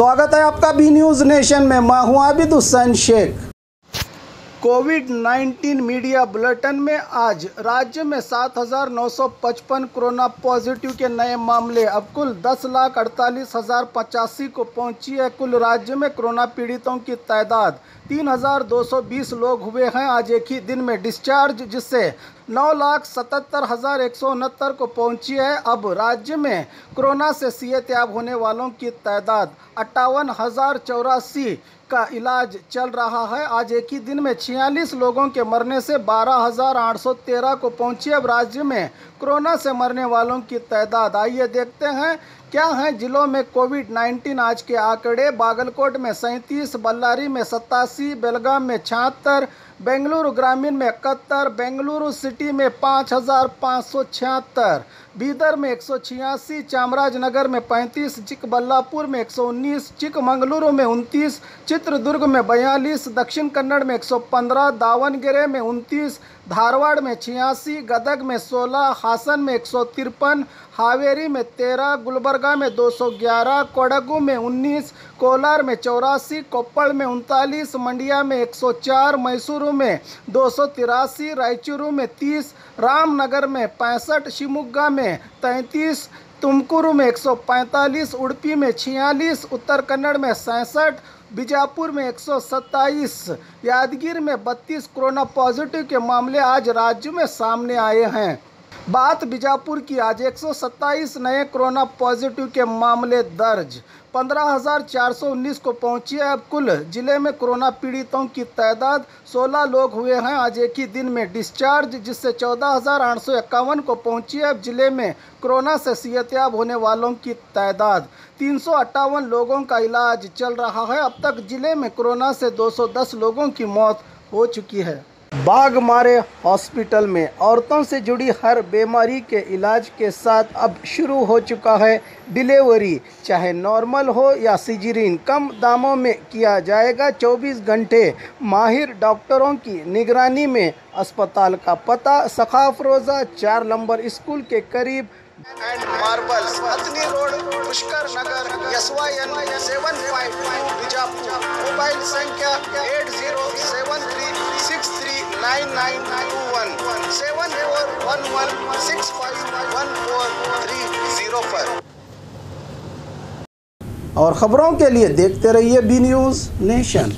स्वागत है आपका बी न्यूज़ नेशन में। मैं हूँ आबिद हुसैन शेख। कोविड-19 मीडिया बुलेटिन में आज राज्य में 7,955 कोरोना पॉजिटिव के नए मामले, अब कुल 10,48,085 को पहुंची है। कुल राज्य में कोरोना पीड़ितों की तादाद 3,220 लोग हुए हैं आज एक ही दिन में। डिस्चार्ज जिससे 9,77,169 को पहुंची है। अब राज्य में कोरोना से सेहतयाब होने वालों की तादाद 58,084 का इलाज चल रहा है। आज एक ही दिन में 46 लोगों के मरने से 12,813 को पहुंची है अब राज्य में कोरोना से मरने वालों की तादाद। आइए देखते हैं क्या हैं जिलों में कोविड-19 आज के आंकड़े। बागलकोट में 37, बल्लारी में 87, बेलगाम में 76, बेंगलुरु ग्रामीण में 71, बेंगलुरु सिटी में 5,576, बीदर में 186, चामराजनगर में 35, चिकबल्लापुर में 119, चिकमंगलुरु में 29, चित्रदुर्ग में 42, दक्षिण कन्नड़ में 115, दावणगेरे में 29, धारवाड़ में 86, गदग में 16, हासन में 153, हावेरी में 13, गुलबरगा में 211, कोडागु में 19, कोलार में 84, कोपड़ में 39, मंडिया में 104, मैसूर में 283, रायचूरू में 30, रामनगर में 65, शिमुगा में 33, तुमकुरू में 145, उड़पी में 46, उत्तर कन्नड़ में 67, बीजापुर में 127, यादगीर में 32 कोरोना पॉजिटिव के मामले आज राज्य में सामने आए हैं। बात बीजापुर की, आज 127 नए कोरोना पॉजिटिव के मामले दर्ज, 15,419 को पहुंची है। अब कुल जिले में कोरोना पीड़ितों की तादाद 16 लोग हुए हैं आज एक ही दिन में। डिस्चार्ज जिससे 14,851 को पहुंची है। अब जिले में कोरोना से सेहतयाब होने वालों की तादाद 358 लोगों का इलाज चल रहा है। अब तक जिले में कोरोना से 210 लोगों की मौत हो चुकी है। बागमारे हॉस्पिटल में औरतों से जुड़ी हर बीमारी के इलाज के साथ अब शुरू हो चुका है डिलीवरी, चाहे नॉर्मल हो या सिजरीन, कम दामों में किया जाएगा। 24 घंटे माहिर डॉक्टरों की निगरानी में। अस्पताल का पता सखाफ रोज़ा 4 नंबर स्कूल के करीब एंड मार्बल्स, अतनी road, Pushkar Nagar, SYN 755 Bijapur. Mobile संख्या 8073639921 7411651430 पर। और खबरों के लिए देखते रहिए बी न्यूज़ नेशन।